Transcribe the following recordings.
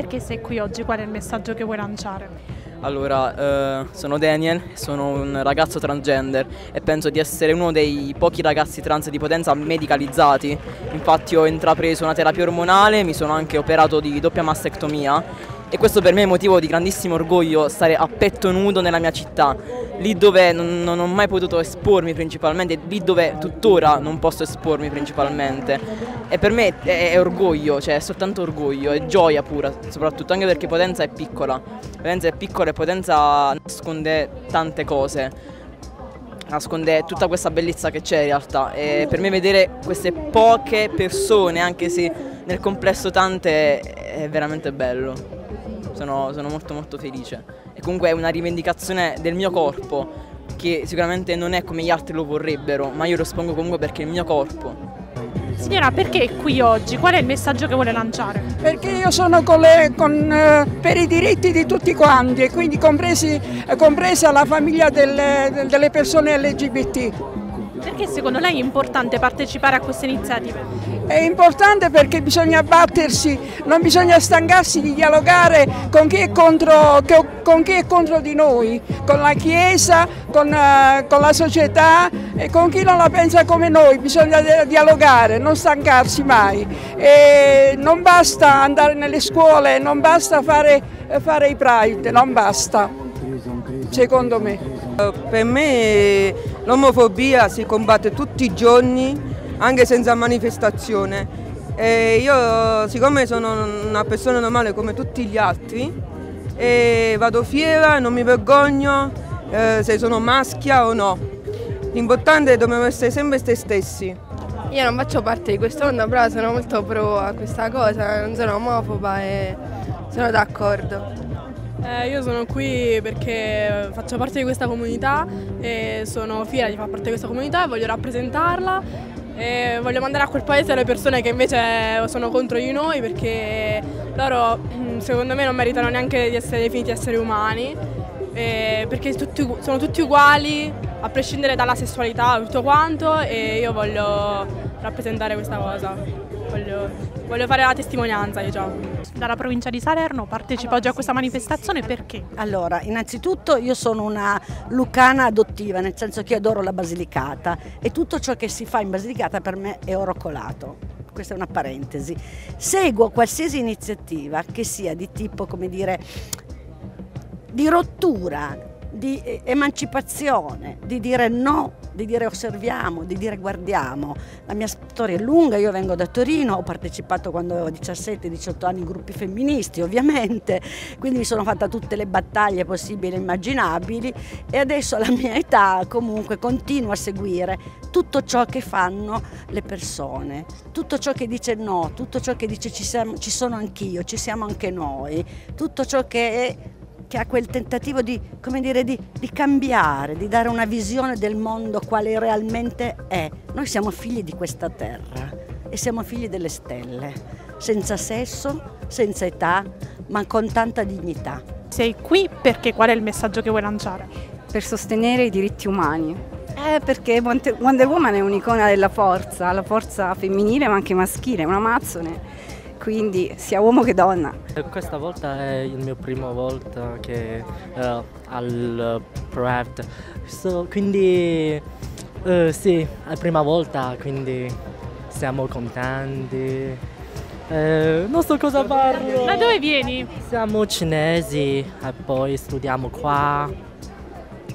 perché sei qui oggi, qual è il messaggio che vuoi lanciare? Allora, sono Daniel, sono un ragazzo transgender e penso di essere uno dei pochi ragazzi trans di Potenza medicalizzati. Infatti ho intrapreso una terapia ormonale, mi sono anche operato di doppia mastectomia e questo per me è motivo di grandissimo orgoglio, stare a petto nudo nella mia città, lì dove non ho mai potuto espormi principalmente, lì dove tuttora non posso espormi principalmente. E per me è orgoglio, cioè è soltanto orgoglio, è gioia pura, soprattutto anche perché Potenza è piccola. Potenza è piccola e Potenza nasconde tante cose, nasconde tutta questa bellezza che c'è in realtà, e per me vedere queste poche persone, anche se nel complesso tante, è veramente bello. Sono molto felice e comunque è una rivendicazione del mio corpo che sicuramente non è come gli altri lo vorrebbero, ma io lo espongo comunque perché è il mio corpo. Signora, perché è qui oggi? Qual è il messaggio che vuole lanciare? Perché io sono per i diritti di tutti quanti e quindi compresa la famiglia delle persone LGBT. Perché secondo lei è importante partecipare a queste iniziative? È importante perché bisogna battersi, non bisogna stancarsi di dialogare con chi è contro di noi, con la Chiesa, con la società e con chi non la pensa come noi. Bisogna dialogare, non stancarsi mai. E non basta andare nelle scuole, non basta fare i pride, non basta, secondo me. Per me l'omofobia si combatte tutti i giorni, anche senza manifestazione, e io siccome sono una persona normale come tutti gli altri e vado fiera, non mi vergogno se sono maschia o no. L'importante è che dobbiamo essere sempre se stessi. Io non faccio parte di quest'onda, però sono molto pro a questa cosa, non sono omofoba e sono d'accordo. Io sono qui perché faccio parte di questa comunità e sono fiera di far parte di questa comunità e voglio rappresentarla. E voglio mandare a quel paese le persone che invece sono contro di noi, perché loro secondo me non meritano neanche di essere definiti esseri umani, perché sono tutti uguali a prescindere dalla sessualità e tutto quanto, e io voglio rappresentare questa cosa, voglio fare la testimonianza, diciamo. Dalla provincia di Salerno partecipa oggi a questa manifestazione, perché? Allora, innanzitutto io sono una lucana adottiva, nel senso che io adoro la Basilicata e tutto ciò che si fa in Basilicata per me è oro colato. Questa è una parentesi. Seguo qualsiasi iniziativa che sia di tipo, come dire, di rottura, di emancipazione, di dire no, di dire osserviamo, di dire guardiamo. La mia storia è lunga, io vengo da Torino, ho partecipato quando avevo 17-18 anni in gruppi femministi ovviamente, quindi mi sono fatta tutte le battaglie possibili e immaginabili e adesso alla mia età comunque continuo a seguire tutto ciò che fanno le persone, tutto ciò che dice no, tutto ciò che dice ci sono anch'io, ci siamo anche noi, tutto ciò che è che ha quel tentativo di, come dire, di cambiare, di dare una visione del mondo quale realmente è. Noi siamo figli di questa terra e siamo figli delle stelle, senza sesso, senza età, ma con tanta dignità. Sei qui perché qual è il messaggio che vuoi lanciare? Per sostenere i diritti umani. Perché Wonder Woman è un'icona della forza, la forza femminile ma anche maschile, è una amazzone. Quindi sia uomo che donna. Questa volta è il mio primo volta che al Pride, quindi sì, è la prima volta, quindi siamo contenti. Non so cosa parlo. Da dove vieni? Siamo cinesi e poi studiamo qua.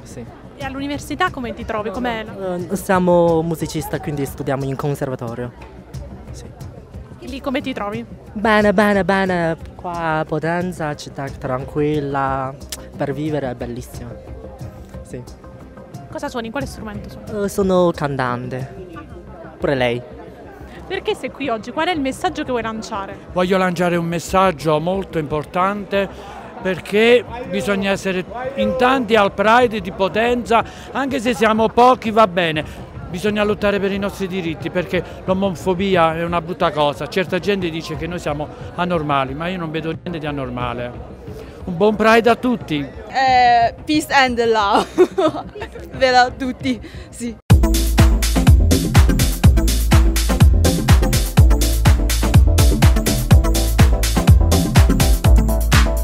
Sì. E all'università come ti trovi? Com'è? Siamo musicisti, quindi studiamo in conservatorio. Lì come ti trovi? Bene, qua a Potenza, città tranquilla, per vivere è bellissima, sì. Cosa suoni? Quale strumento suoni? Sono cantante, pure lei. Perché sei qui oggi? Qual è il messaggio che vuoi lanciare? Voglio lanciare un messaggio molto importante, perché bisogna essere in tanti al Pride di Potenza, anche se siamo pochi va bene. Bisogna lottare per i nostri diritti, perché l'omofobia è una brutta cosa. Certa gente dice che noi siamo anormali, ma io non vedo niente di anormale. Un buon Pride a tutti! Peace and love! Ve la tutti, sì.